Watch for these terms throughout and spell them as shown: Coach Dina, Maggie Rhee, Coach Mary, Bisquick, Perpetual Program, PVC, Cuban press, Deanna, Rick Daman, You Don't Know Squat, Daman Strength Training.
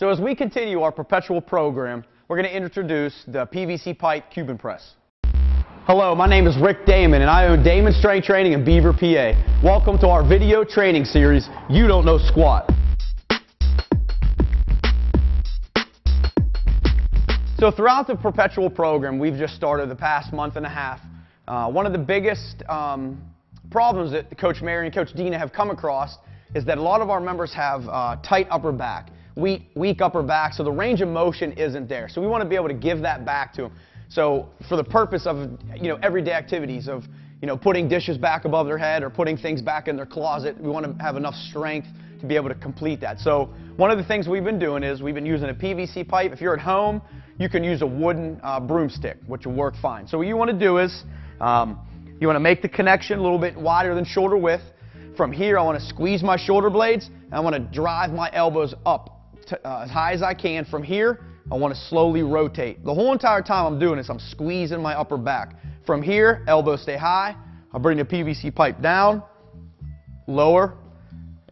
So as we continue our perpetual program, we're going to introduce the PVC pipe Cuban press. Hello, my name is Rick Daman, and I own Daman Strength Training in Beaver, PA. Welcome to our video training series, You Don't Know Squat. So throughout the perpetual program, we've just started the past month and a half. One of the biggest problems that Coach Mary and Coach Dina have come across is that a lot of our members have tight upper back, weak upper back, so the range of motion isn't there. So we want to be able to give that back to them. So for the purpose of, everyday activities of, putting dishes back above their head or putting things back in their closet, we want to have enough strength to be able to complete that. So one of the things we've been doing is we've been using a PVC pipe. If you're at home, you can use a wooden broomstick, which will work fine. So what you want to do is you want to make the connection a little bit wider than shoulder width. From here, I want to squeeze my shoulder blades, and I want to drive my elbows up to, as high as I can. From here, I want to slowly rotate. The whole entire time I'm doing this, I'm squeezing my upper back. From here, elbows stay high. I bring the PVC pipe down, lower,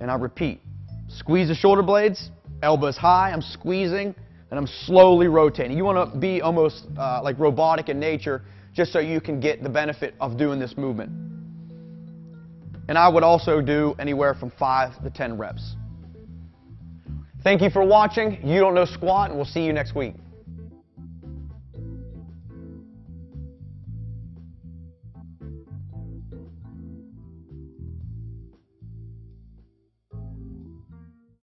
and I repeat. Squeeze the shoulder blades, elbows high, I'm squeezing, and I'm slowly rotating. You want to be almost like robotic in nature, just so you can get the benefit of doing this movement. And I would also do anywhere from 5 to 10 reps. Thank you for watching You Don't Know Squat, and we'll see you next week.